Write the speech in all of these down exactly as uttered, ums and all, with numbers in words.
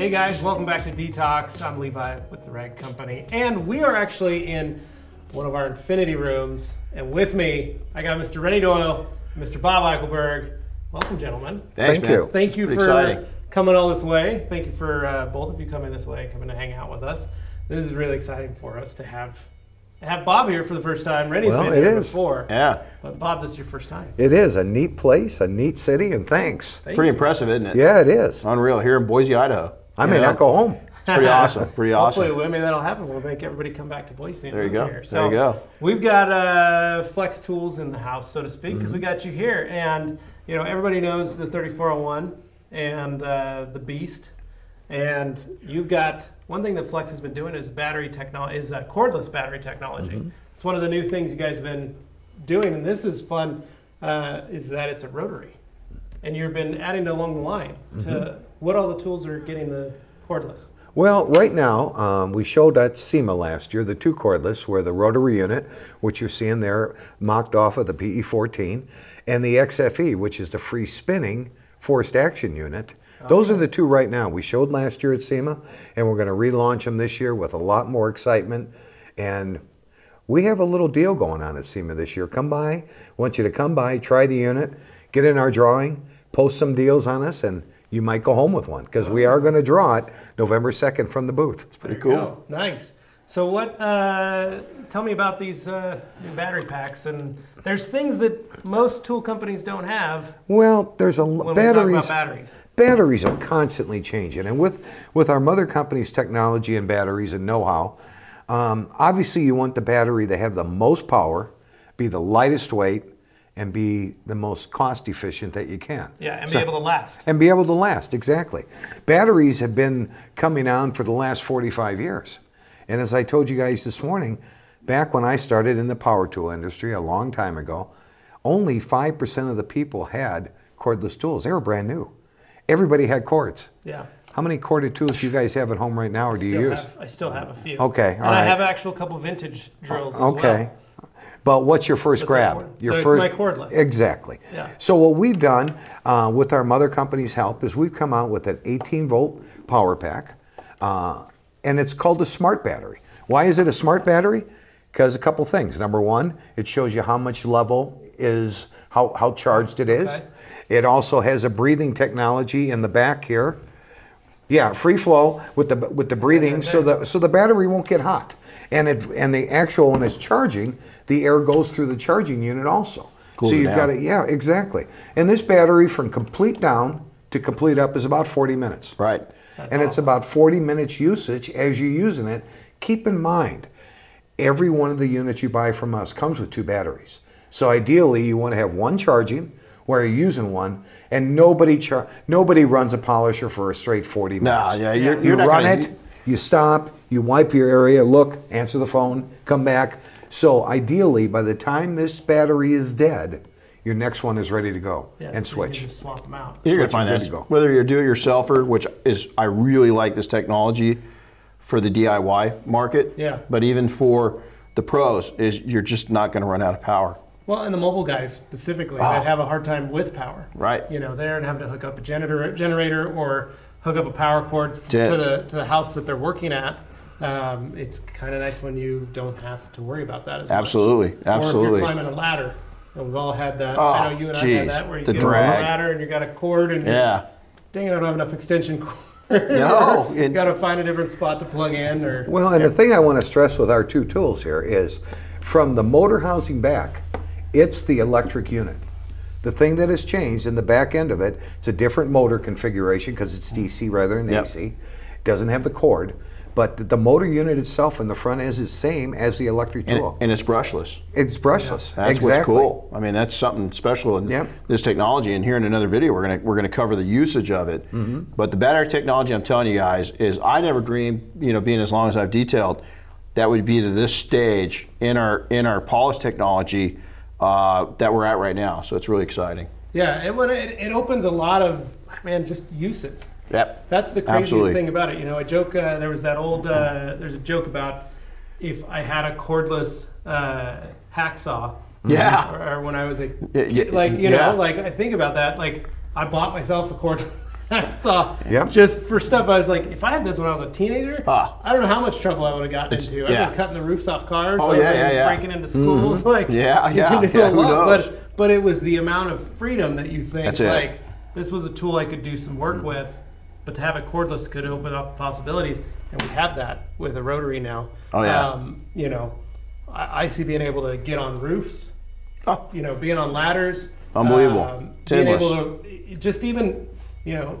Hey guys, welcome back to Detox. I'm Levi with The Rag Company, and we are actually in one of our infinity rooms, and with me, I got Mister Renny Doyle, Mister Bob Eichelberg. Welcome, gentlemen. Thanks, Thank man. you. Thank you Pretty for exciting. coming all this way. Thank you for uh, both of you coming this way, coming to hang out with us. This is really exciting for us to have have Bob here for the first time. Renny's well, been here is. before. Yeah. But Bob, this is your first time. It is a neat place, a neat city, and thanks. Thank Pretty you. impressive, isn't it? Yeah, it is. Unreal, here in Boise, Idaho. I may yeah. not go home. It's pretty awesome. Pretty awesome. Hopefully, I mean, that'll happen. We'll make everybody come back to Boise. And there you go. Here. So there you go. We've got uh, flex tools in the house, so to speak, because mm-hmm. we got you here. And you know, everybody knows the thirty-four oh one and uh, the Beast. And you've got one thing that Flex has been doing is battery technology, is uh, cordless battery technology. Mm-hmm. It's one of the new things you guys have been doing, and this is fun. Uh, is that it's a rotary, and you've been adding along the line to. Mm-hmm. What all the tools are getting the cordless? Well, right now, um, we showed at SEMA last year the two cordless were the rotary unit, which you're seeing there mocked off of the P E fourteen, and the X F E, which is the free spinning forced action unit. Okay. Those are the two right now. We showed last year at SEMA, and we're going to relaunch them this year with a lot more excitement. And we have a little deal going on at SEMA this year. Come by. I want you to come by, try the unit, get in our drawing, post some deals on us, and you might go home with one, because we are going to draw it November second from the booth. It's pretty cool. Go. Nice. So what, uh, tell me about these uh, new battery packs, and there's things that most tool companies don't have. Well, there's a when batteries, we talk about batteries. Batteries are constantly changing, and with, with our mother company's technology and batteries and know-how, um, obviously you want the battery to have the most power, be the lightest weight, and be the most cost efficient that you can. Yeah, and so, be able to last. And be able to last, exactly. Batteries have been coming on for the last forty-five years. And as I told you guys this morning, back when I started in the power tool industry a long time ago, only five percent of the people had cordless tools. They were brand new. Everybody had cords. Yeah. How many corded tools do you guys have at home right now, or I do you use? Have, I still have a few. Okay, all and right. And I have actual couple vintage drills as okay. well. Okay. But what's your first grab? Your the, first, my cordless. Exactly. Yeah. So what we've done uh, with our mother company's help is we've come out with an eighteen volt power pack, uh, and it's called a smart battery. Why is it a smart battery? Because a couple things. Number one, it shows you how much level is, how, how charged it is. Okay. It also has a breathing technology in the back here. Yeah, free flow with the with the breathing, so the so the battery won't get hot, and it and the actual when it's charging, the air goes through the charging unit also. Cools so you've got it, yeah, exactly. And this battery from complete down to complete up is about forty minutes. Right. That's and awesome. It's about forty minutes usage as you're using it. Keep in mind, every one of the units you buy from us comes with two batteries. So ideally, you want to have one charging where you're using one, and nobody char- nobody runs a polisher for a straight forty minutes. No, yeah, you're, you're you not run gonna... it, you stop, you wipe your area, look, answer the phone, come back. So ideally, by the time this battery is dead, your next one is ready to go yeah, and so switch. You just swap them out. You're switch gonna find that go. Whether you're do-it-yourselfer, which is I really like this technology for the D I Y market. Yeah. But even for the pros, is you're just not gonna run out of power. Well, and the mobile guys specifically, wow. they have a hard time with power. Right. You know, they're having to hook up a generator, generator or hook up a power cord f- to the to the house that they're working at. Um, it's kind of nice when you don't have to worry about that as absolutely. much. Absolutely, absolutely. Or if you're climbing a ladder, and we've all had that. Oh, I know you and geez. I had that, where you the get drag. on a ladder and you got a cord, and yeah, dang it, I don't have enough extension cord. No, you got to find a different spot to plug in. Or well, and yeah. the thing I want to stress with our two tools here is, from the motor housing back, it's the electric unit. The thing that has changed in the back end of it, it's a different motor configuration because it's D C rather than yep. A C. It doesn't have the cord, but the motor unit itself in the front is the same as the electric tool. And, and it's brushless. It's brushless. Yeah. That's exactly. what's cool. I mean, that's something special in yep. this technology. And here in another video, we're going to we're going to cover the usage of it. Mm-hmm. But the battery technology, I'm telling you guys, is I never dreamed, you know, being as long as I've detailed, that would be to this stage in our in our polish technology uh, that we're at right now. So it's really exciting. Yeah, it it, it opens a lot of man just uses. Yep. That's the craziest Absolutely. thing about it. You know, a joke. Uh, there was that old. Uh, there's a joke about if I had a cordless uh, hacksaw. Yeah. Or, or when I was a yeah, like you yeah. know like I think about that like I bought myself a cordless I saw yep. just for stuff. I was like, if I had this when I was a teenager, uh, I don't know how much trouble I would have gotten into. Yeah. I've been cutting the roofs off cars. Oh, yeah, yeah, yeah. Breaking into schools. Mm-hmm. Like, yeah, yeah, yeah, yeah, who knows? But, but it was the amount of freedom that you think, That's like, it. This was a tool I could do some work mm-hmm. with, but to have it cordless could open up possibilities. And we have that with a rotary now. Oh, yeah. Um, you know, I, I see being able to get on roofs, oh. you know, being on ladders. Unbelievable. Um, being able to just even, you know,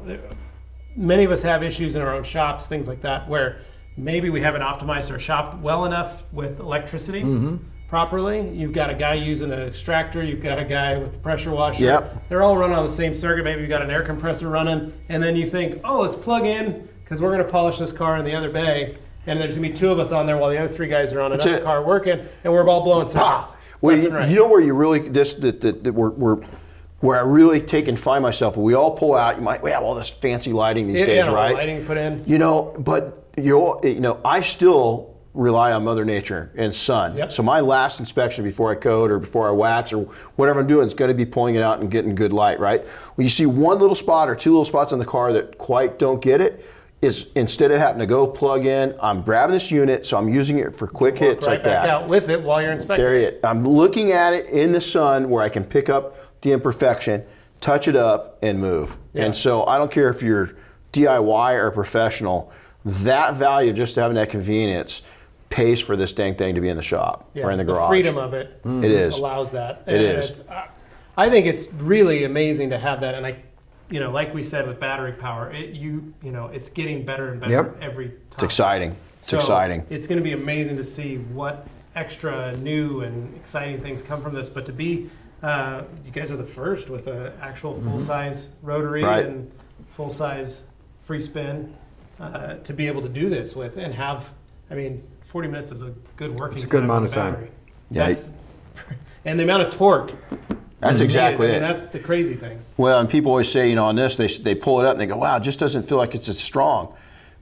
many of us have issues in our own shops, things like that, where maybe we haven't optimized our shop well enough with electricity mm-hmm. properly. You've got a guy using an extractor, you've got a guy with the pressure washer. Yep. They're all running on the same circuit. Maybe you've got an air compressor running, and then you think, oh, let's plug in because we're going to polish this car in the other bay, and there's going to be two of us on there while the other three guys are on That's another it. car working, and we're all blowing circuits. Well, you, right. you know where you really this that that we're, we're where I really take and find myself. We all pull out. You might we have all this fancy lighting these yeah, days, yeah, right? Lighting put in. You know, but you you know, I still rely on Mother Nature and sun. Yep. So my last inspection before I coat or before I wax or whatever I'm doing is going to be pulling it out and getting good light, right? When you see one little spot or two little spots on the car that quite don't get it, is instead of having to go plug in, I'm grabbing this unit, so I'm using it for quick Work hits right like back that. Out with it while you're inspecting. There it. I'm looking at it in the sun where I can pick up the imperfection, touch it up, and move. Yeah. And so I don't care if you're D I Y or professional, that value just having that convenience pays for this dang thing to be in the shop yeah, or in the garage. The freedom of it, mm-hmm. it is. allows that. It and is. It's, I think it's really amazing to have that, and I. You know, like we said with battery power, it, you you know, it's getting better and better yep. every time. It's exciting. It's so exciting. It's going to be amazing to see what extra new and exciting things come from this. But to be, uh, you guys are the first with an actual full-size mm-hmm. rotary right. and full-size free spin uh, to be able to do this with and have. I mean, forty minutes is a good working. It's a good time amount of battery. time. Yeah. That's, and the amount of torque. That's exactly it. I mean, that's the crazy thing. Well, and people always say, you know, on this, they they pull it up and they go, wow, it just doesn't feel like it's as strong.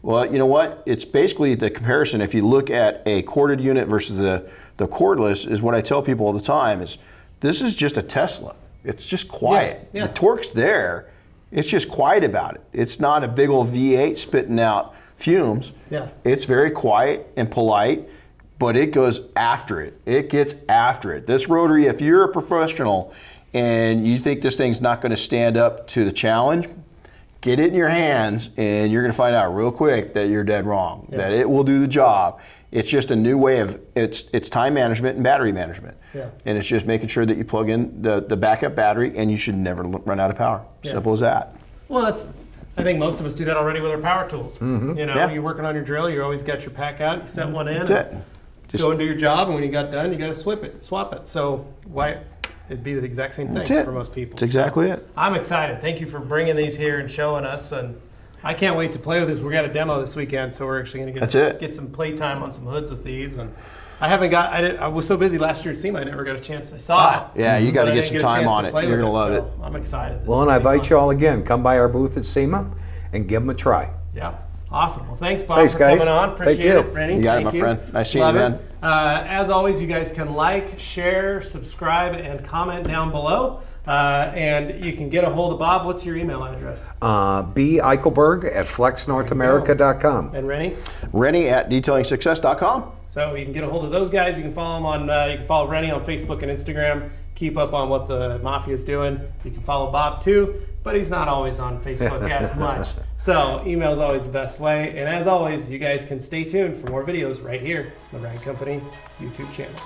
Well, you know what? It's basically the comparison. If you look at a corded unit versus the, the cordless, is what I tell people all the time is this is just a Tesla. It's just quiet. Yeah, yeah. The torque's there. It's just quiet about it. It's not a big old V eight spitting out fumes. Yeah. It's very quiet and polite, but it goes after it. It gets after it. This rotary, if you're a professional and you think this thing's not gonna stand up to the challenge, get it in your hands and you're gonna find out real quick that you're dead wrong, yeah. that it will do the job. It's just a new way of, it's it's time management and battery management. Yeah. And it's just making sure that you plug in the, the backup battery and you should never run out of power, yeah. simple as that. Well, that's. I think most of us do that already with our power tools. Mm-hmm. You know, yeah. you're working on your drill, you always got your pack out, you set one in. That's it. Just go and do your job, and when you got done, you got to swap it. Swap it. So why it'd be the exact same thing for most people. That's exactly it. I'm excited. Thank you for bringing these here and showing us, and I can't wait to play with this. We got a demo this weekend, so we're actually going to get some, get some play time on some hoods with these. And I haven't got. I, did, I was so busy last year at SEMA, I never got a chance. I saw ah, it. Yeah, you got to get some time on it. You're going to love it. So I'm excited. This well, and I invite fun. you all again. Come by our booth at SEMA and give them a try. Yeah. Awesome. Well, thanks, Bob, thanks, for guys. coming on. Appreciate Thank you. it, Renny. You got Thank it, my you. friend. Nice seeing you, man. Uh, as always, you guys can like, share, subscribe, and comment down below. Uh, and you can get a hold of Bob. What's your email address? Uh, B. Eichelberg at flex north america dot com. And Renny? Renny at detailing success dot com. So you can get a hold of those guys. You can follow them on. Uh, you can follow Renny on Facebook and Instagram. Keep up on what the mafia is doing. You can follow Bob too, but he's not always on Facebook as much. So email is always the best way. And as always, you guys can stay tuned for more videos right here on the Rag Company YouTube channel.